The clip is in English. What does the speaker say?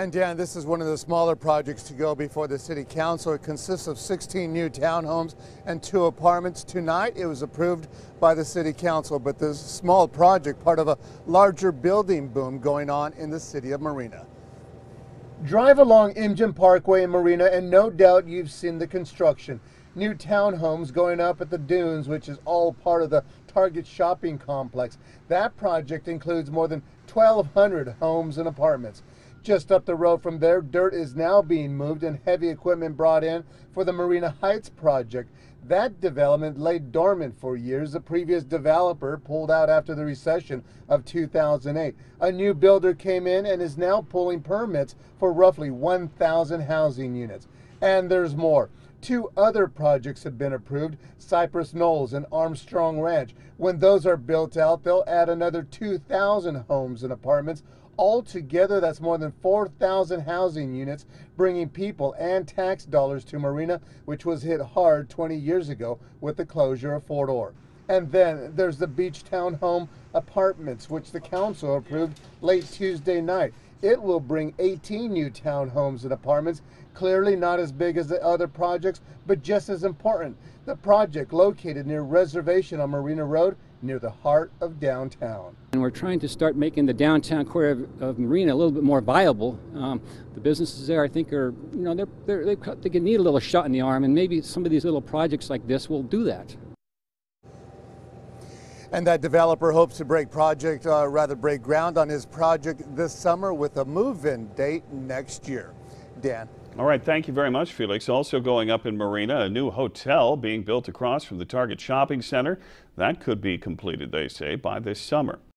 And Dan, this is one of the smaller projects to go before the City Council. It consists of 16 new townhomes and 2 apartments. Tonight it was approved by the City Council, but this small project, part of a larger building boom going on in the city of Marina. Drive along Imjin Parkway in Marina and no doubt you've seen the construction. New townhomes going up at the dunes, which is all part of the Target shopping complex. That project includes more than 1,200 homes and apartments. Just up the road from there, dirt is now being moved and heavy equipment brought in for the Marina Heights project. That development lay dormant for years. The previous developer pulled out after the recession of 2008. A new builder came in and is now pulling permits for roughly 1,000 housing units. And there's more. 2 other projects have been approved, Cypress Knolls and Armstrong Ranch. When those are built out, they'll add another 2,000 homes and apartments. Altogether, that's more than 4,000 housing units, bringing people and tax dollars to Marina, which was hit hard 20 years ago with the closure of Fort Ord. And then there's the Beach Town Home Apartments, which the council approved late Tuesday night. It will bring 18 new townhomes and apartments, clearly not as big as the other projects, but just as important. The project located near Reservation on Marina Road, near the heart of downtown. And we're trying to start making the downtown core of Marina a little bit more viable. The businesses there, I think, are, you know, they need a little shot in the arm, and maybe some of these little projects like this will do that. And that developer hopes to break ground on his project this summer with a move-in date next year. Dan. All right, thank you very much, Felix. Also going up in Marina, a new hotel being built across from the Target Shopping Center. That could be completed, they say, by this summer.